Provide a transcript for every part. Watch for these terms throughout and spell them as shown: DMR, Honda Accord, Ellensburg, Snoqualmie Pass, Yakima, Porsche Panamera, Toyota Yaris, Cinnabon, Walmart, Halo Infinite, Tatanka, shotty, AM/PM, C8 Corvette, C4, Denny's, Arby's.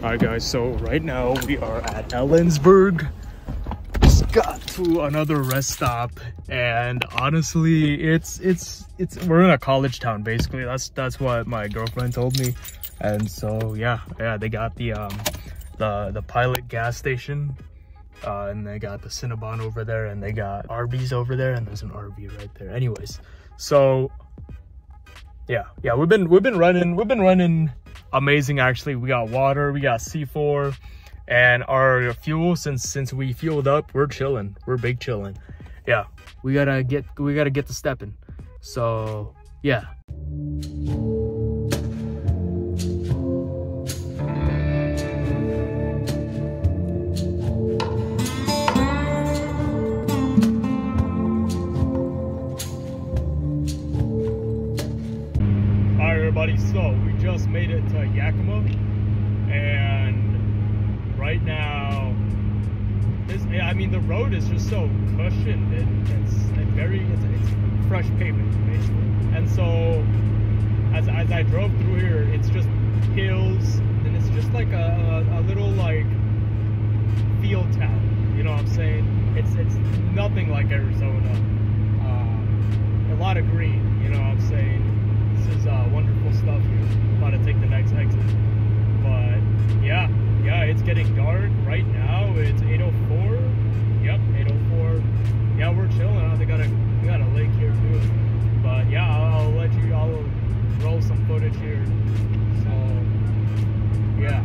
All right, guys, so right now we are at Ellensburg. Just got to another rest stop, and honestly, we're in a college town, basically. That's what my girlfriend told me. And so yeah, they got the Pilot gas station, and they got the Cinnabon over there, and they got Arby's over there, and there's an Arby right there. Anyways, so yeah, we've been running amazing, actually. We got water, we got C4, and our fuel, since we fueled up, we're big chilling. Yeah, we gotta get to stepping. So yeah. So we just made it to Yakima, and right now, the road is just so cushioned, and it's fresh pavement, basically. And so as I drove through here, it's just hills, and it's just like a little like field town. You know what I'm saying? It's nothing like Arizona. A lot of green. You know what I'm saying? This is wonderful stuff here. About to take the next exit, but yeah, it's getting dark right now. It's 8:04. Yep, 8:04. Yeah, we're chilling. I think we got a lake here too. But yeah, I'll roll some footage here. So yeah.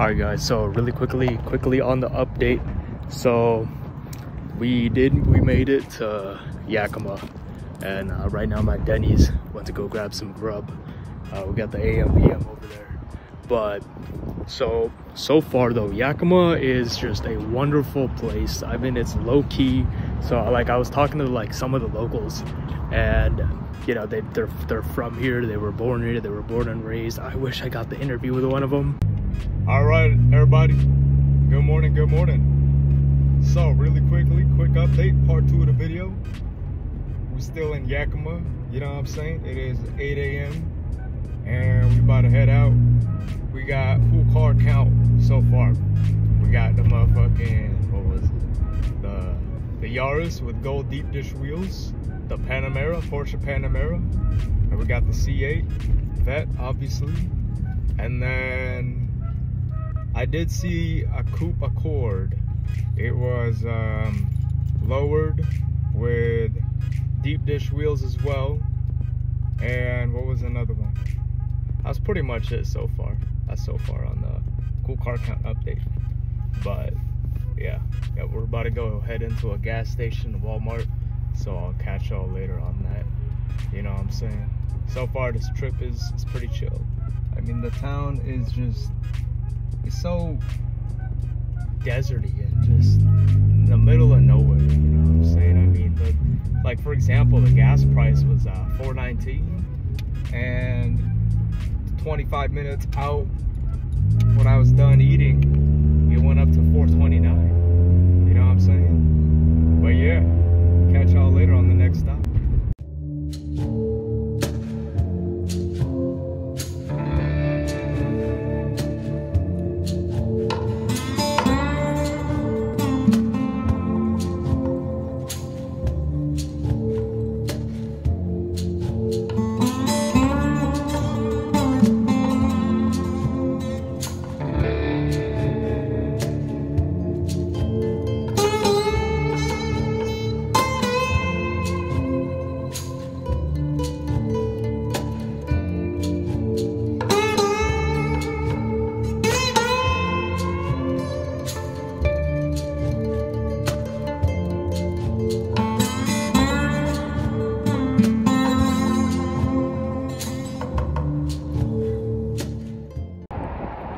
Alright guys, so really quickly on the update. So we made it to Yakima, and right now I'm at Denny's. Went to go grab some grub. We got the AM/PM over there. But so far though, Yakima is just a wonderful place. I mean, it's low key. So like I was talking to like some of the locals, and you know, they're from here. They were born here. They were born and raised. I wish I got the interview with one of them. All right, everybody, good morning. So really quick update, part 2 of the video. We're still in Yakima, you know what I'm saying? It is 8 a.m. and we about to head out. We got full car count so far. We got the motherfucking, what was it, the Yaris with gold deep dish wheels, the Panamera, Porsche Panamera, and we got the C8 Corvette, obviously. And then I did see a coupe Accord. It was lowered with deep dish wheels as well. And what was another one? That's pretty much it so far. That's so far on the cool car count update. But yeah, we're about to go head into a gas station, Walmart. So I'll catch y'all later on that. You know what I'm saying? So far this trip is pretty chill. I mean, the town is just, it's so deserty and just in the middle of nowhere, you know what I'm saying? I mean, like for example, the gas price was $4.19, and 25 minutes out when I was done eating, it went up to $4.29, you know what I'm saying? But yeah, catch y'all later on the next stop.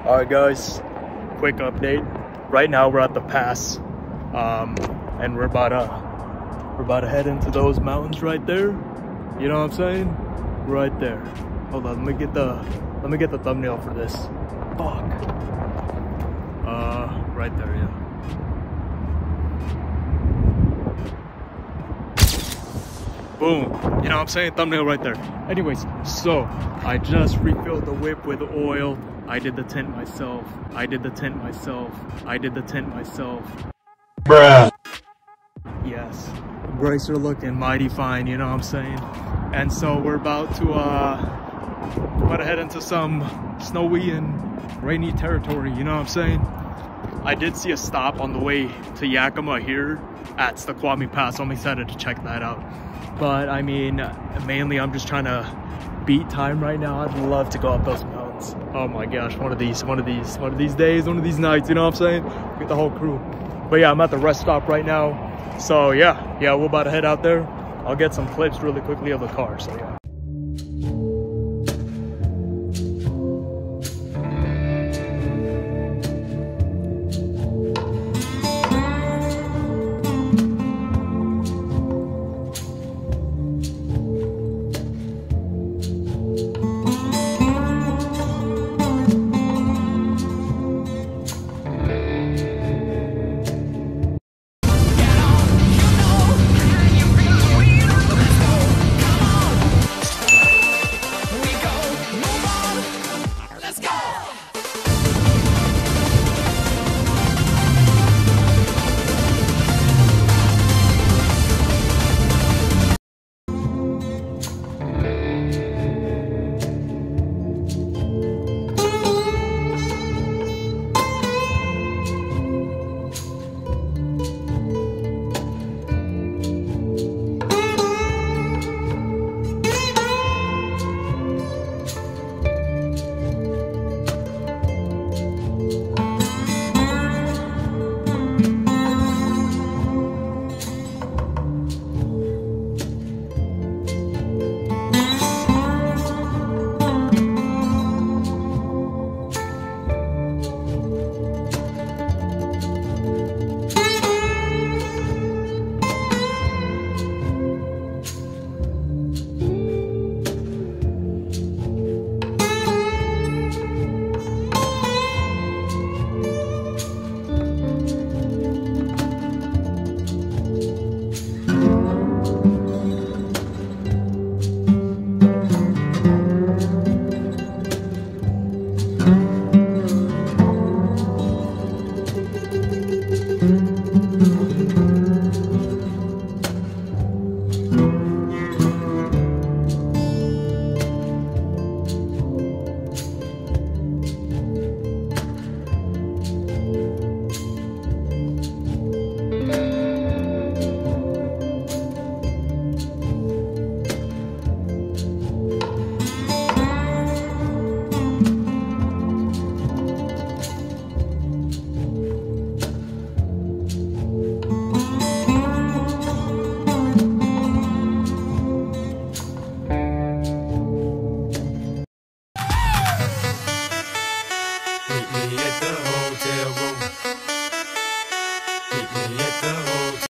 Alright guys, quick update. Right now we're at the pass, and we're about to head into those mountains right there. You know what I'm saying? right there. Hold on, let me get the thumbnail for this. Fuck. Right there, yeah. Boom. You know what I'm saying? Thumbnail right there. Anyways, so I just refilled the whip with oil. I did the tint myself. Bruh. Yes. Brakes are looking mighty fine, you know what I'm saying? And so we're about to head into some snowy and rainy territory, you know what I'm saying? I did see a stop on the way to Yakima here at Snoqualmie Pass, so I'm excited to check that out. But I mean, mainly I'm just trying to beat time right now. I'd love to go up those mountains. Oh my gosh, one of these nights, you know what I'm saying? Get the whole crew. But yeah, I'm at the rest stop right now. So yeah, we're about to head out there. I'll get some clips really quickly of the car, so yeah.